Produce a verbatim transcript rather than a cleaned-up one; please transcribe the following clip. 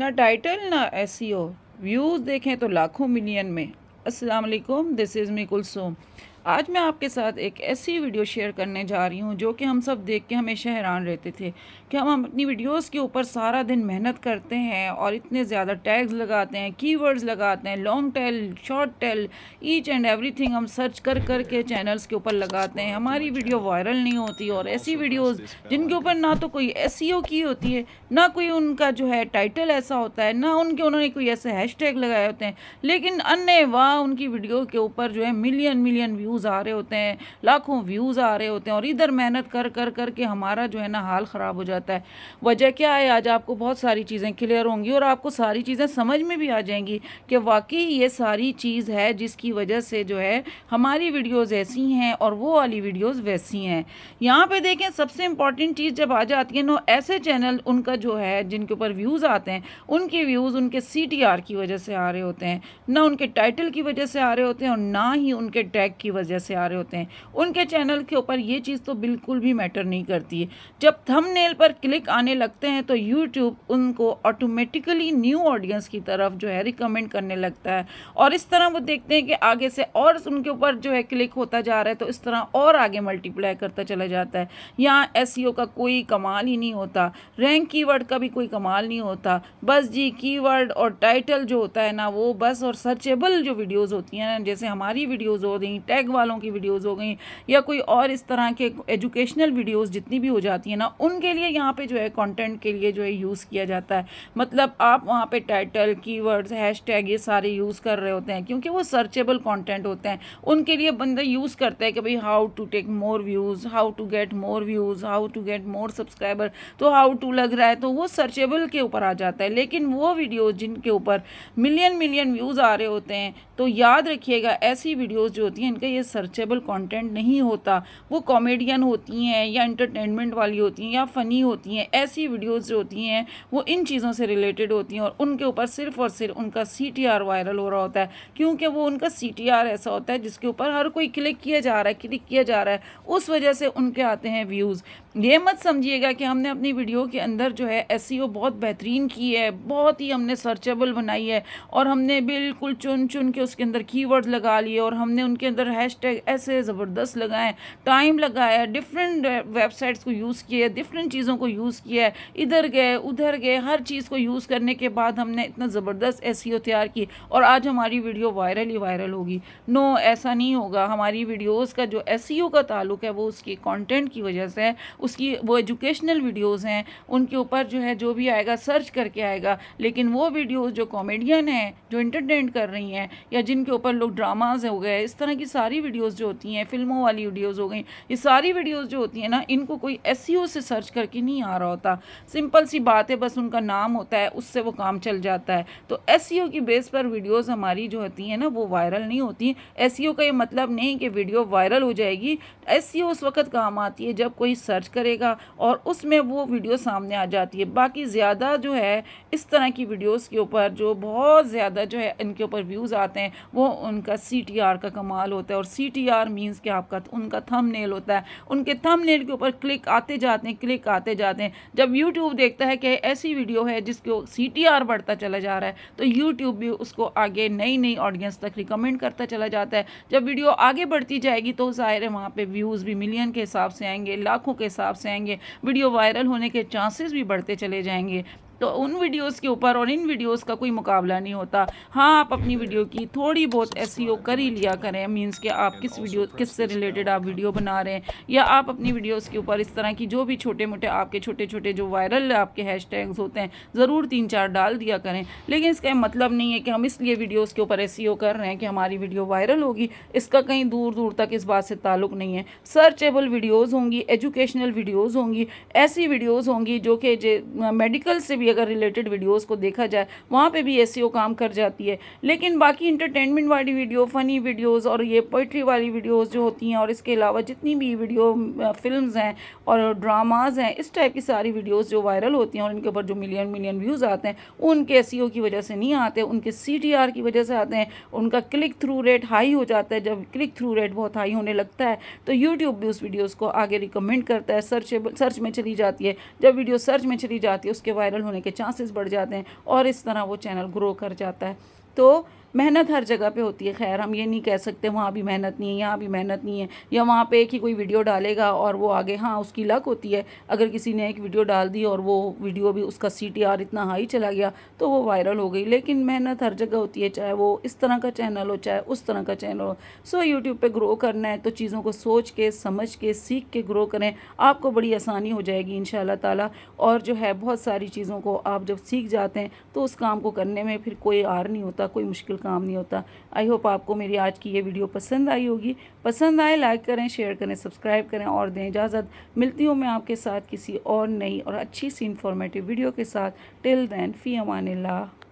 ना टाइटल ना SEO. Views देखें तो लाखों मिलियन में। अस्सलाम वालेकुम, दिस इज़ मी कुलसूम। आज मैं आपके साथ एक ऐसी वीडियो शेयर करने जा रही हूँ जो कि हम सब देख के हमेशा हैरान रहते थे कि हम अपनी वीडियोस के ऊपर सारा दिन मेहनत करते हैं और इतने ज़्यादा टैग्स लगाते हैं, कीवर्ड्स लगाते हैं, long tail, short tail, each and everything हम सर्च कर कर के चैनल्स के ऊपर लगाते हैं। हमारी वीडियो वायरल नहीं होती और ऐसी वीडियोज़ जिनके ऊपर ना तो कोई एसईओ की होती है, ना कोई उनका जो है टाइटल ऐसा होता है, ना उनके उन्होंने कोई ऐसे हैशटैग लगाए होते हैं, लेकिन अन्य वाह उनकी वीडियो के ऊपर जो है मिलियन मिलियन व्यूज़ आ रहे होते हैं, लाखों व्यूज़ आ रहे होते हैं। और इधर मेहनत कर कर कर के हमारा जो है ना हाल ख़राब हो जाता है। वजह क्या है? आज आपको बहुत सारी चीज़ें क्लियर होंगी और आपको सारी चीज़ें समझ में भी आ जाएंगी कि वाकई ये सारी चीज़ है जिसकी वजह से जो है हमारी वीडियोज़ ऐसी हैं और वो वाली वीडियोज़ वैसी हैं। यहाँ पर देखें, सबसे इम्पॉर्टेंट चीज़ जब आ जाती है ना, ऐसे चैनल उनका जो है जिनके ऊपर व्यूज़ आते हैं, उनके व्यूज़ उनके सी टी आर की वजह से आ रहे होते हैं, ना उनके टाइटल की वजह से आ रहे होते हैं और ना ही उनके टैग की वजह से आ रहे होते हैं। उनके चैनल के ऊपर ये चीज़ तो बिल्कुल भी मैटर नहीं करती है। जब थंबनेल पर क्लिक आने लगते हैं तो यूट्यूब उनको ऑटोमेटिकली न्यू ऑडियंस की तरफ जो है रिकमेंड करने लगता है और इस तरह वो देखते हैं कि आगे से और उनके ऊपर जो है क्लिक होता जा रहा है, तो इस तरह और आगे मल्टीप्लाई करता चला जाता है। यहाँ एसईओ का कोई कमाल ही नहीं होता, रैंक कीवर्ड का भी कोई कमाल नहीं होता। बस जी कीवर्ड और टाइटल जो होता है ना वो बस, और सर्चेबल जो वीडियोज़ होती हैं ना, जैसे हमारी वीडियोज़ हो रही, टैग वालों की वीडियोस हो गई या कोई और इस तरह के एजुकेशनल वीडियोस जितनी भी हो जाती है ना, उनके लिए यहाँ पे जो है कंटेंट के लिए जो है यूज़ किया जाता है। मतलब आप वहाँ पे टाइटल, कीवर्ड्स, हैशटैग ये सारे यूज़ कर रहे होते हैं क्योंकि वो सर्चेबल कंटेंट होते हैं। उनके लिए बंदा यूज़ करता है कि भाई how to take more views, how to get more views, how to get more subscriber, तो हाउ टू लग रहा है तो वो सर्चेबल के ऊपर आ जाता है। लेकिन वो वीडियोज़ जिनके ऊपर मिलियन मिलियन व्यूज़ आ रहे होते हैं, तो याद रखिएगा ऐसी वीडियोज़ जो होती हैं इनका ये सर्चेबल कंटेंट नहीं होता। वो कॉमेडियन होती हैं या एंटरटेनमेंट वाली होती हैं या फ़नी होती हैं। ऐसी वीडियोस जो होती हैं वो इन चीज़ों से रिलेटेड होती हैं और उनके ऊपर सिर्फ और सिर्फ उनका सीटीआर वायरल हो रहा होता है क्योंकि वो उनका सीटीआर ऐसा होता है जिसके ऊपर हर कोई क्लिक किया जा रहा है, क्लिक किया जा रहा है, उस वजह से उनके आते हैं व्यूज़। ये मत समझिएगा कि हमने अपनी वीडियो के अंदर जो है एसईओ बहुत बेहतरीन की है, बहुत ही हमने सर्चेबल बनाई है और हमने बिल्कुल चुन चुन के उसके अंदर कीवर्ड लगा लिए और हमने उनके अंदर हैशटैग ऐसे ज़बरदस्त लगाएं, टाइम लगाया, डिफरेंट वेबसाइट्स को यूज़ किए, डिफरेंट चीज़ों को यूज़ किया है, इधर गए उधर गए, हर चीज़ को यूज़ करने के बाद हमने इतना ज़बरदस्त एसईओ तैयार की और आज हमारी वीडियो वायरल ही वायरल होगी। नो, ऐसा नहीं होगा। हमारी वीडियोज़ का जो एसईओ का ताल्लुक है वो उसकी कॉन्टेंट की वजह से है, उसकी वो एजुकेशनल वीडियोज़ हैं, उनके ऊपर जो है जो भी आएगा सर्च करके आएगा। लेकिन वो वीडियोज़ जो कॉमेडियन हैं, जो इंटरटेन कर रही हैं या जिनके ऊपर लोग ड्रामाज हो गए, इस तरह की सारी वीडियोस जो होती हैं, फिल्मों वाली वीडियोस हो गई, ये सारी वीडियोस जो होती हैं ना, इनको कोई एसईओ से सर्च करके नहीं आ रहा होता। सिंपल सी बात है, बस उनका नाम होता है, उससे वो काम चल जाता है। तो एसईओ की बेस पर वीडियोस हमारी जो होती हैं ना वो वायरल नहीं होती। एसईओ का ये मतलब नहीं कि वीडियो वायरल हो जाएगी। एसईओ उस वक्त काम आती है जब कोई सर्च करेगा और उसमें वो वीडियो सामने आ जाती है। बाकी ज़्यादा जो है इस तरह की वीडियोज़ के ऊपर जो बहुत ज़्यादा जो है इनके ऊपर व्यूज़ आते हैं वो उनका सी टी आर का कमाल होता है। और सी टी आर मीन्स कि आपका उनका थंबनेल होता है। उनके थंबनेल के ऊपर क्लिक आते जाते हैं, क्लिक आते जाते हैं। जब यूट्यूब देखता है कि ऐसी वीडियो है जिसको सी टी आर बढ़ता चला जा रहा है, तो यूट्यूब भी उसको आगे नई नई ऑडियंस तक रिकमेंड करता चला जाता है। जब वीडियो आगे बढ़ती जाएगी तो ज़ाहिर है वहाँ पर व्यूज़ भी मिलियन के हिसाब से आएंगे, लाखों के हिसाब से आएंगे, वीडियो वायरल होने के चांसेस भी बढ़ते चले जाएंगे। तो उन वीडियोस के ऊपर और इन वीडियोस का कोई मुकाबला नहीं होता। हाँ, आप अपनी वीडियो की थोड़ी बहुत एसईओ कर ही लिया करें, मींस कि आप किस वीडियो किस से रिलेटेड आप वीडियो बना रहे हैं, या आप अपनी वीडियोस के ऊपर इस तरह की जो भी छोटे मोटे आपके छोटे छोटे जो वायरल आपके हैशटैग्स होते हैं ज़रूर तीन चार डाल दिया करें। लेकिन इसका मतलब नहीं है कि हम इसलिए वीडियोज़ के ऊपर एसईओ कर रहे हैं कि हमारी वीडियो वायरल होगी। इसका कहीं दूर दूर तक इस बात से ताल्लुक़ नहीं है। सर्चेबल वीडियोज़ होंगी, एजुकेशनल वीडियोज़ होंगी, ऐसी वीडियोज़ होंगी जो कि मेडिकल से अगर रिलेटेड वीडियोस को देखा जाए वहाँ पे भी एसईओ काम कर जाती है। लेकिन बाकी इंटरटेनमेंट वाली वीडियो, फनी वीडियोस और ये पोइट्री वाली वीडियोस जो होती हैं और इसके अलावा जितनी भी वीडियो फिल्म्स हैं और ड्रामास हैं, इस टाइप की सारी वीडियोस जो वायरल होती हैं और इनके ऊपर जो मिलियन मिलियन व्यूज़ आते हैं, उनके एसईओ की वजह से नहीं आते, उनके सीटीआर की वजह से आते हैं। उनका क्लिक थ्रू रेट हाई हो जाता है। जब क्लिक थ्रू रेट बहुत हाई होने लगता है तो यूट्यूब भी उस वीडियोज़ को आगे रिकमेंड करता है, सर्च सर्च में चली जाती है। जब वीडियो सर्च में चली जाती है उसके वायरल होने होने के चांसेस बढ़ जाते हैं और इस तरह वो चैनल ग्रो कर जाता है। तो मेहनत हर जगह पे होती है। खैर, हम ये नहीं कह सकते वहाँ भी मेहनत नहीं है, यहाँ भी मेहनत नहीं है, या वहाँ पे एक ही कोई वीडियो डालेगा और वो आगे, हाँ उसकी लक होती है। अगर किसी ने एक वीडियो डाल दी और वो वीडियो भी उसका सी टी आर इतना हाई चला गया तो वो वायरल हो गई। लेकिन मेहनत हर जगह होती है, चाहे वो इस तरह का चैनल हो चाहे उस तरह का चैनल हो। सो यूट्यूब पर ग्रो करना है तो चीज़ों को सोच के समझ के सीख के ग्रो करें, आपको बड़ी आसानी हो जाएगी इंशाल्लाह ताला। और जो है बहुत सारी चीज़ों को आप जब सीख जाते हैं तो उस काम को करने में फिर कोई आर नहीं होता, कोई मुश्किल काम नहीं होता। आई होप आपको मेरी आज की ये वीडियो पसंद आई होगी। पसंद आए लाइक करें, शेयर करें, सब्सक्राइब करें और दें इजाज़त। मिलती हूँ मैं आपके साथ किसी और नई और अच्छी सी इंफॉर्मेटिव वीडियो के साथ। टिल देन फी अमानिल्लाह।